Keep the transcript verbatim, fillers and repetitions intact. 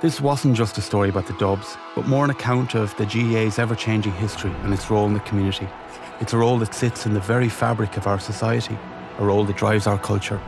This wasn't just a story about the Dubs, but more an account of the G A A's ever-changing history and its role in the community. It's a role that sits in the very fabric of our society, a role that drives our culture.